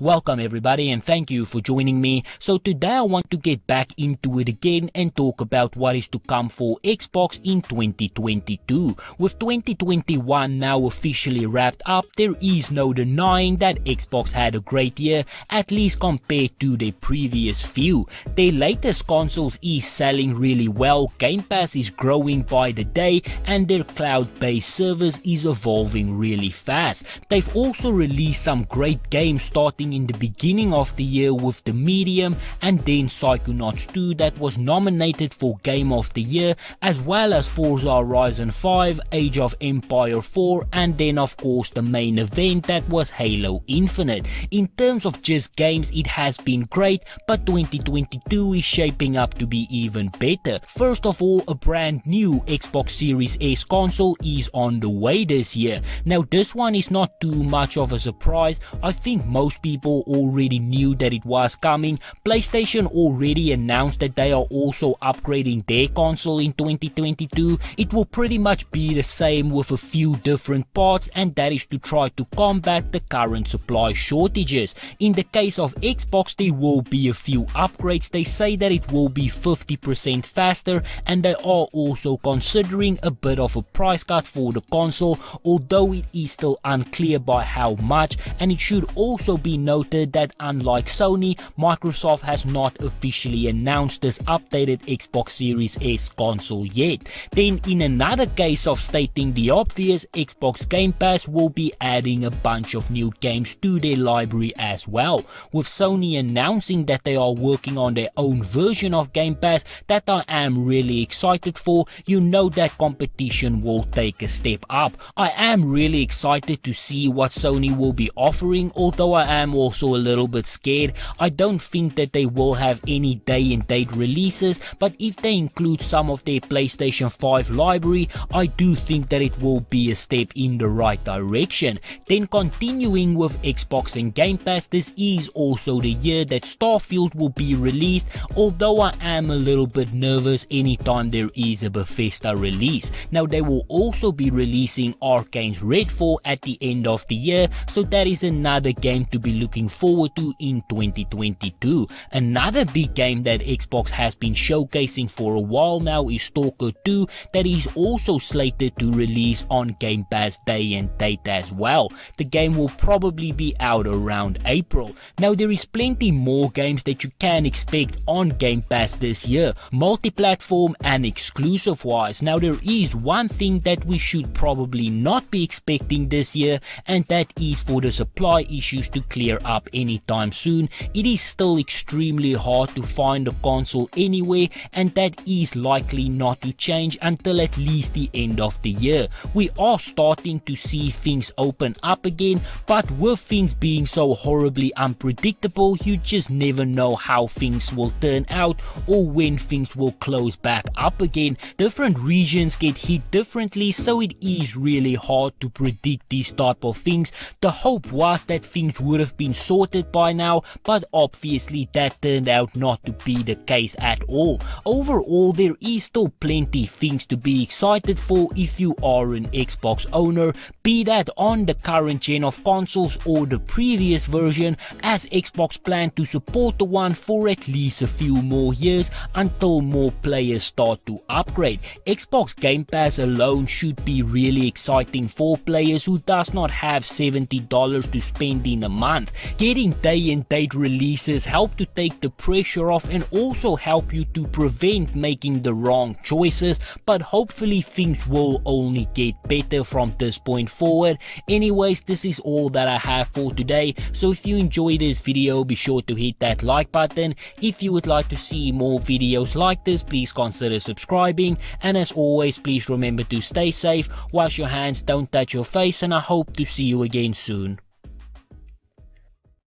Welcome everybody, and thank you for joining me. So today I want to get back into it again and talk about what is to come for Xbox in 2022. With 2021 now officially wrapped up, there is no denying that Xbox had a great year, at least compared to their previous few. Their latest consoles is selling really well, Game Pass is growing by the day, and their cloud-based service is evolving really fast. They've also released some great games starting in the beginning of the year with The Medium and then Psychonauts 2 that was nominated for Game of the Year, as well as Forza Horizon 5, Age of Empires 4, and then of course the main event that was Halo Infinite. In terms of just games, it has been great, but 2022 is shaping up to be even better. First of all, a brand new Xbox Series S console is on the way this year. Now this one is not too much of a surprise. I think most people already knew that it was coming. PlayStation already announced that they are also upgrading their console in 2022. It will pretty much be the same with a few different parts, and that is to try to combat the current supply shortages. In the case of Xbox, there will be a few upgrades. They say that it will be 50% faster, and they are also considering a bit of a price cut for the console, although it is still unclear by how much. And it should also be noted that unlike Sony, Microsoft has not officially announced this updated Xbox Series S console yet. Then in another case of stating the obvious, Xbox Game Pass will be adding a bunch of new games to their library as well, with Sony announcing that they are working on their own version of Game Pass that I am really excited for. You know that competition will take a step up. I am really excited to see what Sony will be offering, although I am also a little bit scared. I don't think that they will have any day and date releases, but if they include some of their PlayStation 5 library, I do think that it will be a step in the right direction. Then continuing with Xbox and Game Pass, this is also the year that Starfield will be released, although I am a little bit nervous anytime there is a Bethesda release. Now they will also be releasing Arkane's Redfall at the end of the year, so that is another game to be looking forward to in 2022. Another big game that Xbox has been showcasing for a while now is Stalker 2, that is also slated to release on Game Pass day and date as well. The game will probably be out around April. Now there is plenty more games that you can expect on Game Pass this year, multi-platform and exclusive wise. Now there is one thing that we should probably not be expecting this year, and that is for the supply issues to clear up anytime soon. It is still extremely hard to find a console anywhere, and that is likely not to change until at least the end of the year. We are starting to see things open up again, but with things being so horribly unpredictable, you just never know how things will turn out or when things will close back up again. Different regions get hit differently, so it is really hard to predict these type of things. The hope was that things would have been sorted by now, but obviously that turned out not to be the case at all. Overall, there is still plenty of things to be excited for if you are an Xbox owner, be that on the current gen of consoles or the previous version, as Xbox plans to support the one for at least a few more years until more players start to upgrade. Xbox Game Pass alone should be really exciting for players who does not have $70 to spend in a month. Getting day and date releases help to take the pressure off and also help you to prevent making the wrong choices, but hopefully things will only get better from this point forward. Anyways, this is all that I have for today, so if you enjoyed this video, be sure to hit that like button. If you would like to see more videos like this, please consider subscribing, and as always, please remember to stay safe, wash your hands, don't touch your face, and I hope to see you again soon.